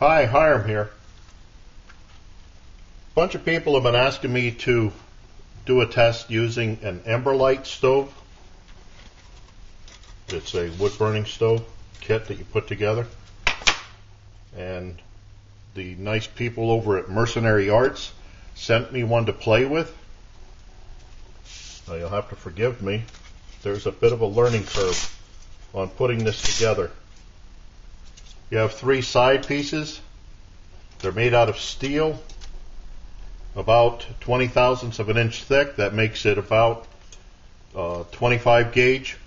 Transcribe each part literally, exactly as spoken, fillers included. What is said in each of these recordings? Hi, Harm here. A bunch of people have been asking me to do a test using an Emberlit stove. It's a wood-burning stove kit that you put together. And the nice people over at Mercenary Arts sent me one to play with. Now you'll have to forgive me. There's a bit of a learning curve on putting this together. You have three side pieces. They're made out of steel, about twenty thousandths of an inch thick. That makes it about uh, twenty-five gauge.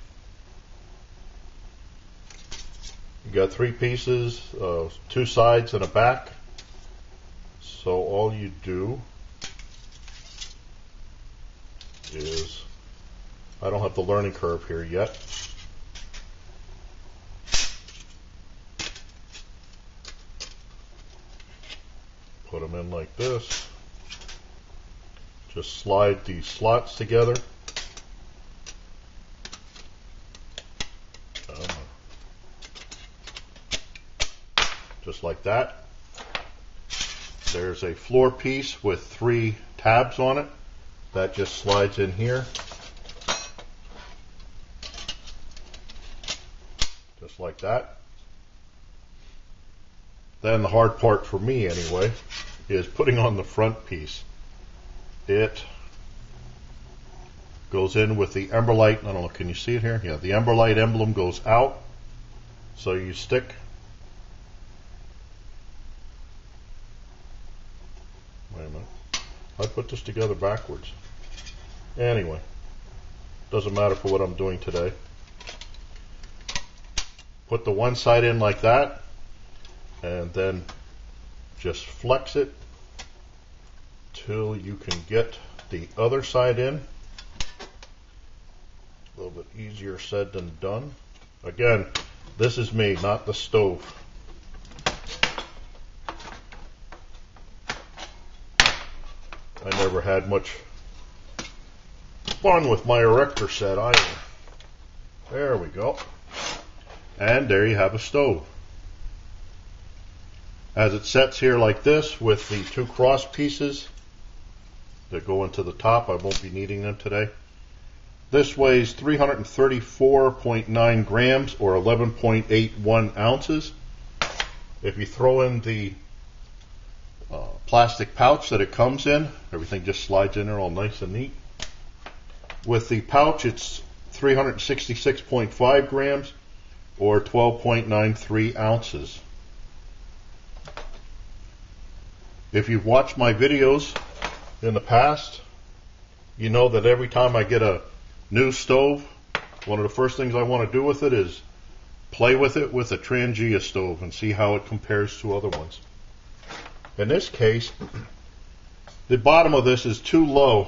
You got three pieces, uh, two sides and a back. So all you do is, I don't have the learning curve here yet. Put them in like this. Just slide these slots together. Uh, just like that. There's a floor piece with three tabs on it. That just slides in here. Just like that. Then the hard part for me anyway is putting on the front piece. It goes in with the Emberlit. I don't know, can you see it here? Yeah, the Emberlit emblem goes out. So you stick wait a minute. I put this together backwards. Anyway, doesn't matter for what I'm doing today. Put the one side in like that. And then just flex it till you can get the other side in. A little bit easier said than done. Again, this is me, not the stove. I never had much fun with my Erector set either. There we go. And there you have a stove. As it sets here like this with the two cross pieces that go into the top, I won't be needing them today. This weighs three hundred thirty-four point nine grams or eleven point eight one ounces. If you throw in the uh, plastic pouch that it comes in, everything just slides in there all nice and neat. With the pouch, it's three hundred sixty-six point five grams or twelve point nine three ounces. If you've watched my videos in the past, you know that every time I get a new stove, one of the first things I want to do with it is play with it with a Trangia stove and see how it compares to other ones. In this case, the bottom of this is too low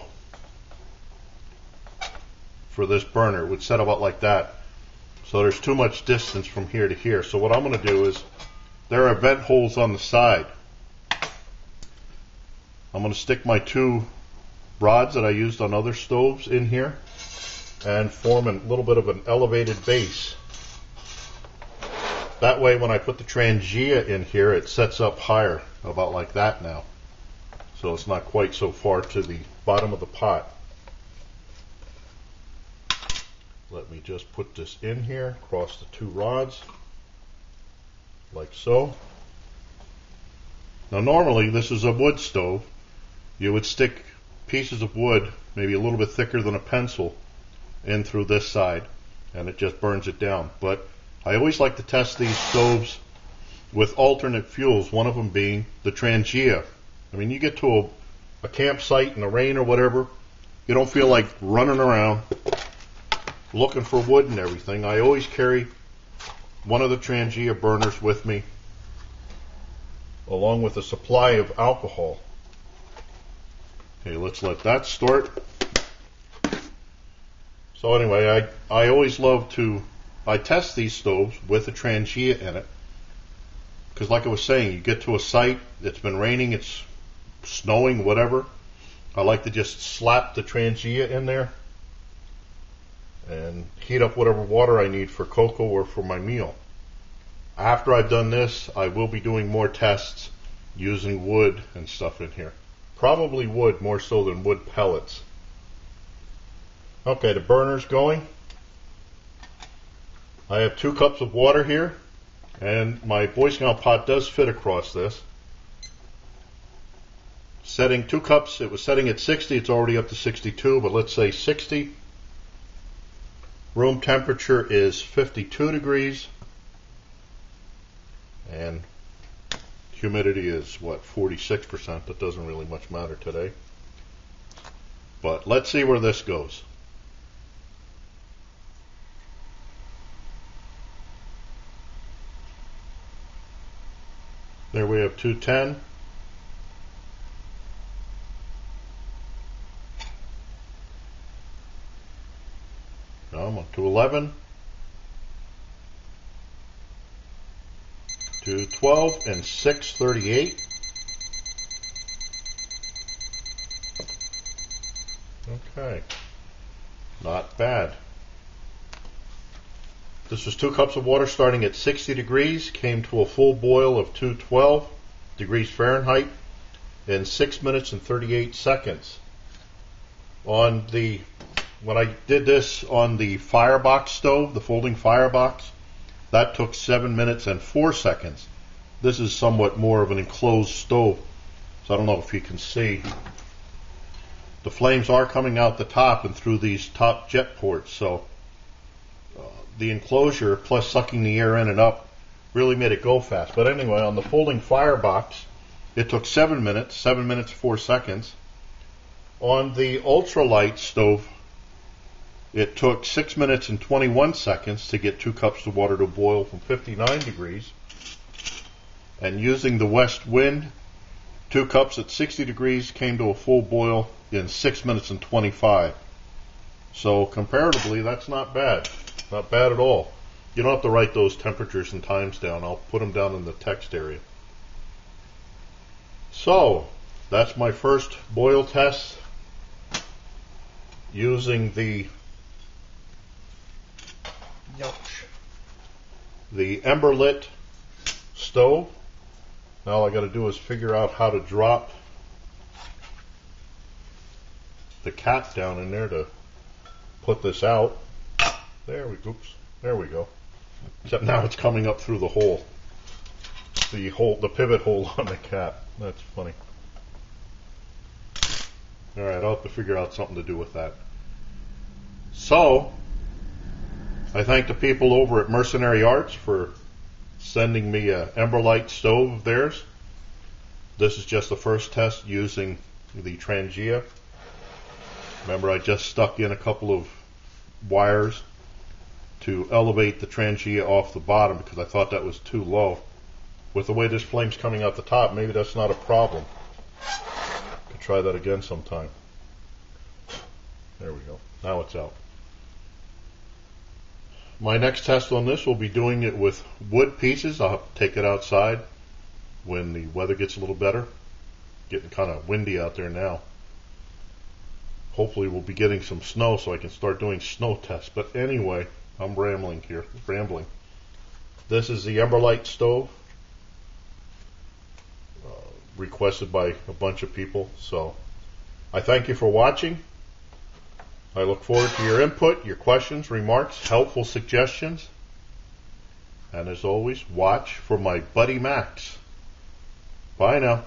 for this burner. It would set about like that. So there's too much distance from here to here. So what I'm going to do is, there are vent holes on the side. I'm going to stick my two rods that I used on other stoves in here and form a little bit of an elevated base. That way when I put the Trangia in here, it sets up higher, about like that now. So it's not quite so far to the bottom of the pot. Let me just put this in here, across the two rods, like so. Now normally this is a wood stove. You would stick pieces of wood, maybe a little bit thicker than a pencil, in through this side, and it just burns it down. But I always like to test these stoves with alternate fuels, one of them being the Trangia. I mean, you get to a, a campsite in the rain or whatever, you don't feel like running around looking for wood and everything. I always carry one of the Trangia burners with me, along with a supply of alcohol. Okay, let's let that start. So anyway, I, I always love to, I test these stoves with a Trangia in it, because like I was saying, you get to a site, it's been raining, it's snowing, whatever. I like to just slap the Trangia in there and heat up whatever water I need for cocoa or for my meal. after I've done this, I will be doing more tests using wood and stuff in here. Probably wood more so than wood pellets. Okay, the burner's going. I have two cups of water here, and my Boy Scout pot does fit across this. Setting two cups, it was setting at sixty, it's already up to sixty-two, but let's say sixty. Room temperature is fifty-two degrees, and humidity is, what, forty-six percent. That doesn't really much matter today. But let's see where this goes. There we have two ten. No, two eleven. two twelve and six thirty-eight. Okay, not bad. This was two cups of water starting at sixty degrees, came to a full boil of two hundred twelve degrees Fahrenheit in six minutes and thirty-eight seconds. On the, when I did this on the firebox stove, the folding firebox, that took seven minutes and four seconds. This is somewhat more of an enclosed stove, so I don't know if you can see. The flames are coming out the top and through these top jet ports, so uh, the enclosure plus sucking the air in and up really made it go fast. But anyway, on the folding firebox, it took seven minutes, seven minutes, four seconds. On the ultralight stove, it took six minutes and twenty-one seconds to get two cups of water to boil from fifty-nine degrees. And using the west wind, two cups at sixty degrees came to a full boil in six minutes and twenty-five. So comparatively, that's not bad. Not bad at all. You don't have to write those temperatures and times down. I'll put them down in the text area. So that's my first boil test using the the Emberlit stove. Now all I got to do is figure out how to drop the cap down in there to put this out. There we go. Oops, there we go. Except now it's coming up through the hole, the hole, the pivot hole on the cap. That's funny. All right, I'll have to figure out something to do with that. So I thank the people over at Mercenary Arts for sending me an Emberlit stove of theirs. This is just the first test using the Trangia. Remember, I just stuck in a couple of wires to elevate the Trangia off the bottom because I thought that was too low. With the way this flame's coming out the top, maybe that's not a problem. Could try that again sometime. There we go. Now it's out. My next test on this will be doing it with wood pieces. I'll have to take it outside when the weather gets a little better. Getting kind of windy out there now. Hopefully we'll be getting some snow so I can start doing snow tests. But anyway, I'm rambling here. Rambling. This is the Emberlit stove. Uh, requested by a bunch of people. So I thank you for watching. I look forward to your input, your questions, remarks, helpful suggestions. And as always, watch for my buddy Max. Bye now.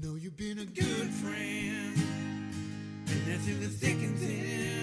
Know you've been a good friend, and that's in the thick and thin.